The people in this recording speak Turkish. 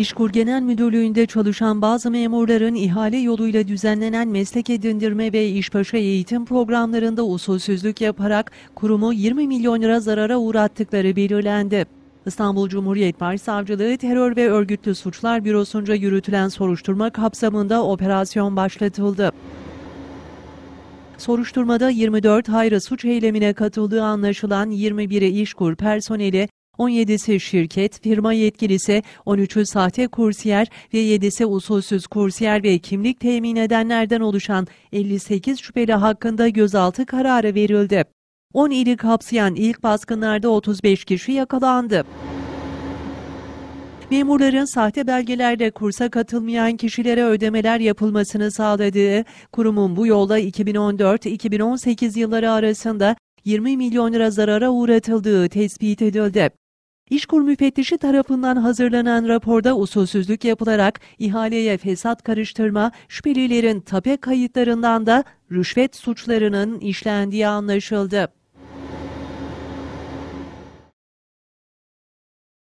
İşkur Genel Müdürlüğü'nde çalışan bazı memurların ihale yoluyla düzenlenen meslek edindirme ve işbaşı eğitim programlarında usulsüzlük yaparak kurumu 20 milyon lira zarara uğrattıkları belirlendi. İstanbul Cumhuriyet Başsavcılığı Terör ve Örgütlü Suçlar Bürosu'nca yürütülen soruşturma kapsamında operasyon başlatıldı. Soruşturmada 24 hayra suç eylemine katıldığı anlaşılan 21'i İşkur personeli, 17'si şirket, firma yetkilisi, 13'ü sahte kursiyer ve 7'si usulsüz kursiyer ve kimlik temin edenlerden oluşan 58 şüpheli hakkında gözaltı kararı verildi. 10 ili kapsayan ilk baskınlarda 35 kişi yakalandı. Memurların sahte belgelerle kursa katılmayan kişilere ödemeler yapılmasını sağladığı, kurumun bu yolla 2014-2018 yılları arasında 20 milyon lira zarara uğratıldığı tespit edildi. İşkur müfettişi tarafından hazırlanan raporda usulsüzlük yapılarak ihaleye fesat karıştırma, şüphelilerin tape kayıtlarından da rüşvet suçlarının işlendiği anlaşıldı.